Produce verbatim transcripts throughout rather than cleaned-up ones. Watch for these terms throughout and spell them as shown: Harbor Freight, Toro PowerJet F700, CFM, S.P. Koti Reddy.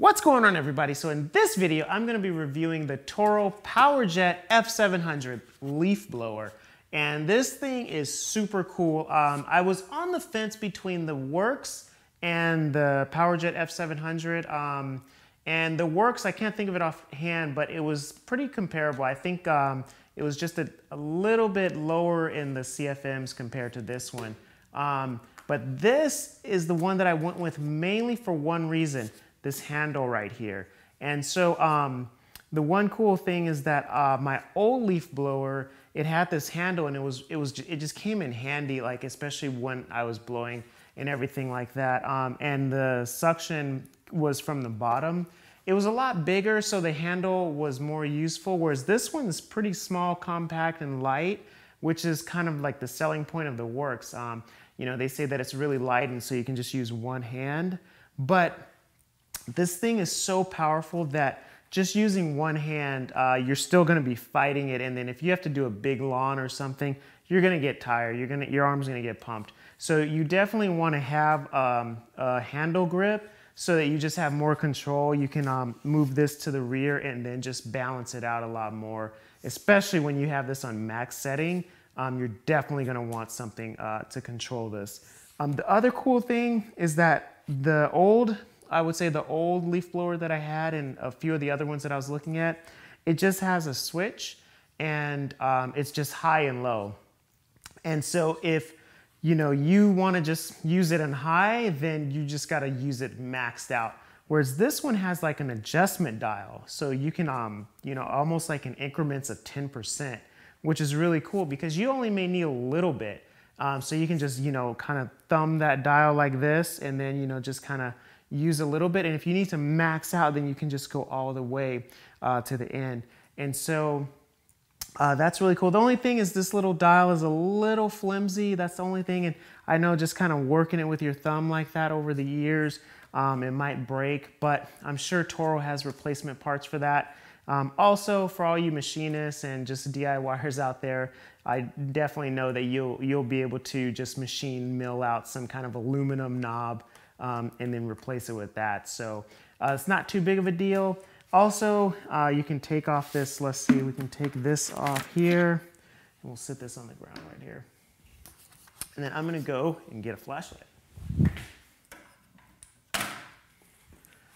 What's going on, everybody? So in this video, I'm going to be reviewing the Toro PowerJet F seven hundred leaf blower. And this thing is super cool. Um, I was on the fence between the Works and the PowerJet F seven hundred. Um, and the Works, I can't think of it offhand, but it was pretty comparable. I think um, it was just a, a little bit lower in the C F Ms compared to this one. Um, but this is the one that I went with mainly for one reason. This handle right here. And so um, the one cool thing is that uh, my old leaf blower, it had this handle and it was it was it just came in handy, like especially when I was blowing and everything like that. Um, and the suction was from the bottom. It was a lot bigger, so the handle was more useful. Whereas this one's pretty small, compact, and light, which is kind of like the selling point of the Works. Um, you know, they say that it's really light and so you can just use one hand, but this thing is so powerful that just using one hand, uh, you're still gonna be fighting it. And then if you have to do a big lawn or something, you're gonna get tired, you're gonna, your arm's gonna get pumped. So you definitely wanna have um, a handle grip so that you just have more control. You can um, move this to the rear and then just balance it out a lot more, especially when you have this on max setting. Um, you're definitely gonna want something uh, to control this. Um, the other cool thing is that the old, I would say the old leaf blower that I had and a few of the other ones that I was looking at, it just has a switch and um, it's just high and low. And so if you know you want to just use it in high, then you just got to use it maxed out. Whereas this one has like an adjustment dial, so you can um you know almost like in increments of ten percent, which is really cool because you only may need a little bit. Um, so you can just you know kind of thumb that dial like this, and then you know just kind of use a little bit, and if you need to max out, then you can just go all the way uh, to the end. And so uh, that's really cool. The only thing is this little dial is a little flimsy. That's the only thing. And I know just kind of working it with your thumb like that over the years, um, it might break, but I'm sure Toro has replacement parts for that. Um, also, for all you machinists and just D I Y ers out there, I definitely know that you'll, you'll be able to just machine mill out some kind of aluminum knob Um, and then replace it with that. So uh, it's not too big of a deal. Also, uh, you can take off this, let's see, we can take this off here, and we'll sit this on the ground right here. And then I'm gonna go and get a flashlight.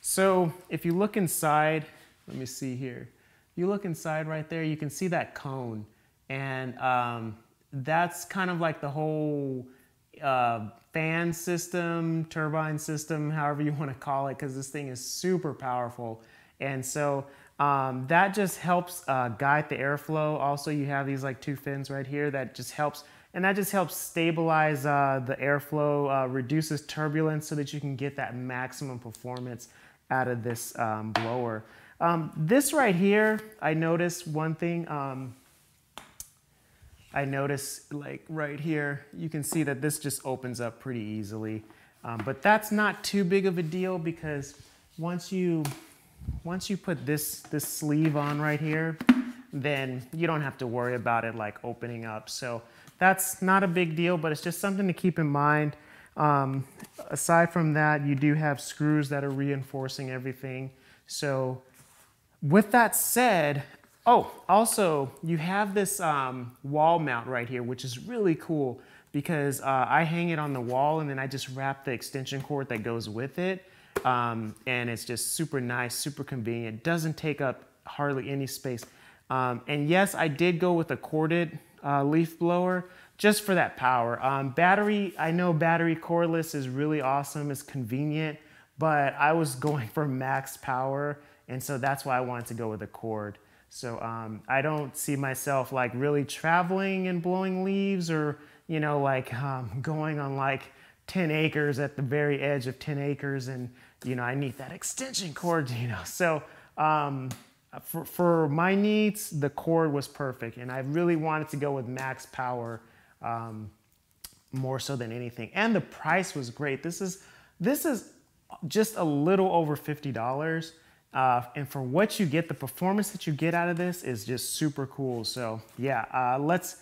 So if you look inside, let me see here. You look inside right there, you can see that cone. And um, that's kind of like the whole uh, fan system, turbine system, however you want to call it, because this thing is super powerful. And so um, that just helps uh, guide the airflow. Also, you have these like two fins right here that just helps, and that just helps stabilize uh, the airflow, uh, reduces turbulence so that you can get that maximum performance out of this um, blower. Um, this right here, I noticed one thing. Um, I notice like right here, you can see that this just opens up pretty easily. Um, but that's not too big of a deal because once you, once you put this, this sleeve on right here, then you don't have to worry about it like opening up. So that's not a big deal, but it's just something to keep in mind. Um, aside from that, you do have screws that are reinforcing everything. So with that said, oh, also, you have this um, wall mount right here, which is really cool because uh, I hang it on the wall and then I just wrap the extension cord that goes with it. Um, and it's just super nice, super convenient. It doesn't take up hardly any space. Um, and yes, I did go with a corded uh, leaf blower just for that power. Um, battery, I know battery cordless is really awesome, it's convenient, but I was going for max power. And so that's why I wanted to go with a cord. So um, I don't see myself like really traveling and blowing leaves, or, you know, like um, going on like ten acres at the very edge of ten acres. And, you know, I need that extension cord, you know. So um, for, for my needs, the cord was perfect. And I really wanted to go with max power um, more so than anything. And the price was great. This is, this is just a little over fifty dollars. Uh, and for what you get, the performance that you get out of this is just super cool. So yeah, uh, let's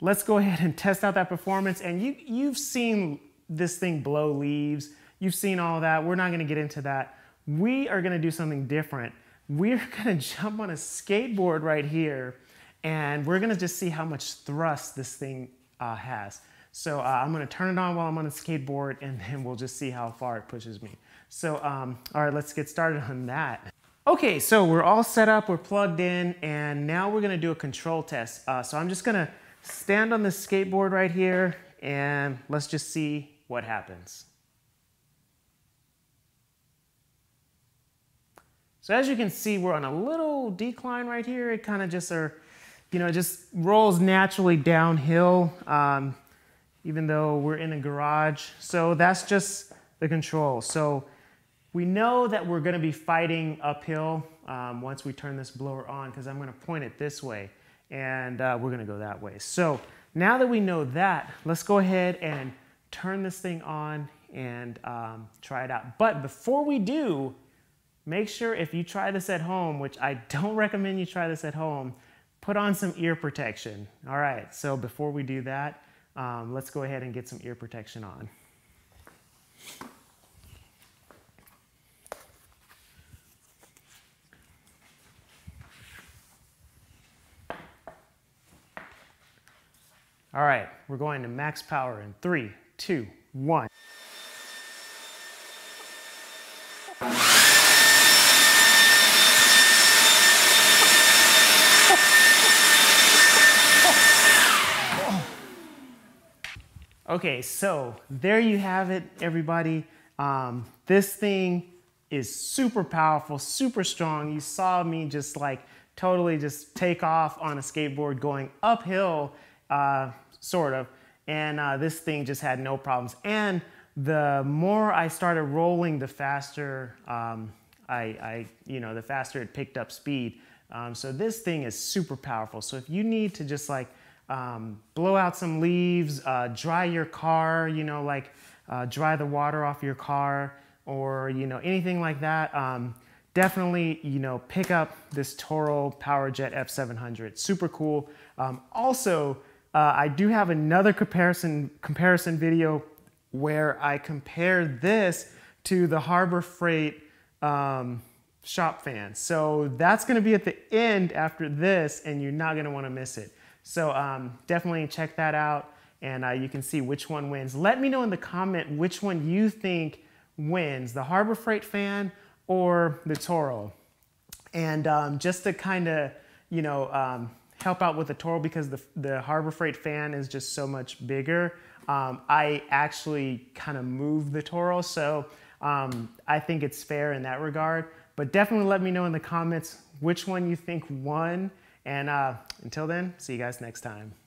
let's go ahead and test out that performance. And you, you've seen this thing blow leaves. You've seen all that. We're not going to get into that. we are gonna do something different. We're gonna jump on a skateboard right here, and we're gonna just see how much thrust this thing uh, has. So uh, I'm gonna turn it on while I'm on a skateboard, and then we'll just see how far it pushes me. So, um, all right, let's get started on that. Okay, so we're all set up, we're plugged in, and now we're gonna do a control test. Uh, so I'm just gonna stand on this skateboard right here, and let's just see what happens. So as you can see, we're on a little decline right here. It kind of just, are, you know, just rolls naturally downhill, um, even though we're in a garage. So that's just the control. So we know that we're gonna be fighting uphill um, once we turn this blower on, because I'm gonna point it this way, and uh, we're gonna go that way. So now that we know that, let's go ahead and turn this thing on and um, try it out. But before we do, make sure if you try this at home, which I don't recommend you try this at home, put on some ear protection. All right, so before we do that, um, let's go ahead and get some ear protection on. All right, we're going to max power in three, two, one. Okay, so there you have it, everybody. Um, this thing is super powerful, super strong. You saw me just like totally just take off on a skateboard going uphill, uh, sort of, and uh, this thing just had no problems. And the more I started rolling, the faster um, I, I, you know, the faster it picked up speed. Um, so this thing is super powerful. So if you need to just like Um, blow out some leaves, uh, dry your car, you know, like uh, dry the water off your car, or, you know, anything like that. Um, definitely, you know, pick up this Toro PowerJet F seven hundred. Super cool. Um, also, uh, I do have another comparison, comparison video where I compare this to the Harbor Freight um, shop fan. So that's going to be at the end after this, and you're not going to want to miss it. So um, definitely check that out, and uh, you can see which one wins. Let me know in the comment which one you think wins, the Harbor Freight fan or the Toro. And um, just to kind of, you know, um, help out with the Toro, because the, the Harbor Freight fan is just so much bigger, um, I actually kind of moved the Toro. So um, I think it's fair in that regard. But definitely let me know in the comments which one you think won. And uh, until then, see you guys next time.